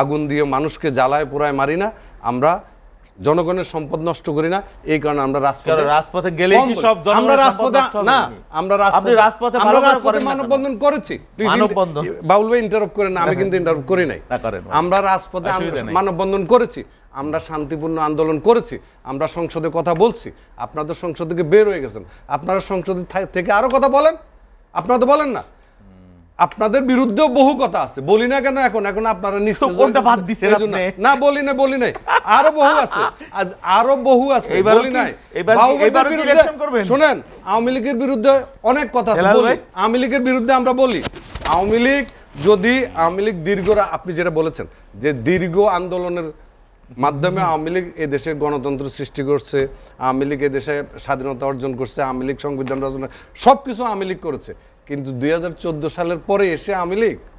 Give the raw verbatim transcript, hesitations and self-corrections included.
आगुन दिए मानुष के जालाय पोड़ाय मारि ना आमरा जनगणेर सम्पद नष्ट करी ना एई कारणे आमरा राजपथे राजपथे गेलेই কি সব জনগণ আমরা রাজপথে না আমরা রাজপথে আপনি রাজপথে ভালো কাজ করেন মানববন্ধন করেছি মানববন্ধন বাউল ভাই ইন্টারাপ্ট করেন না আমি কিন্তু ইন্টারাপ্ট করি নাই না করেন আমরা রাজপথে মানববন্ধন করেছি আমরা শান্তিপূর্ণ আন্দোলন করেছি আমরা সংসদে কথা বলছি আপনারা তো সংসদ থেকে বের হয়ে গেছেন আপনারা সংসদ থেকে আরো কথা বলেন আপনারা তো বলেন না আপনাদের বিরুদ্ধে বহু কথা আছে বলি না কেন এখন এখন আপনারা নিশ্চয় কোনটা বাদ দিছেন আপনি না বলি না বলি নাই আরো বহু আছে আজ আরো বহু আছে বলি নাই এবারে ইলেকশন করবেন শুনেন আওয়ামী লীগের বিরুদ্ধে অনেক কথা আছে বলি আওয়ামী লীগের বিরুদ্ধে আমরা বলি আওয়ামী লীগ যদি আওয়ামী লীগ দীর্ঘ আপনি যেটা বলেছেন যে দীর্ঘ আন্দোলনের মাধ্যমে আওয়ামী লীগ এই দেশে গণতন্ত্র সৃষ্টি করছে আওয়ামী লীগ এই দেশে স্বাধীনতা অর্জন করছে আওয়ামী লীগ সংবিধান রচনা সবকিছু আওয়ামী লীগ করেছে কিন্তু দুই হাজার চোদ্দ সালের পরে এসে আওয়ামী লীগ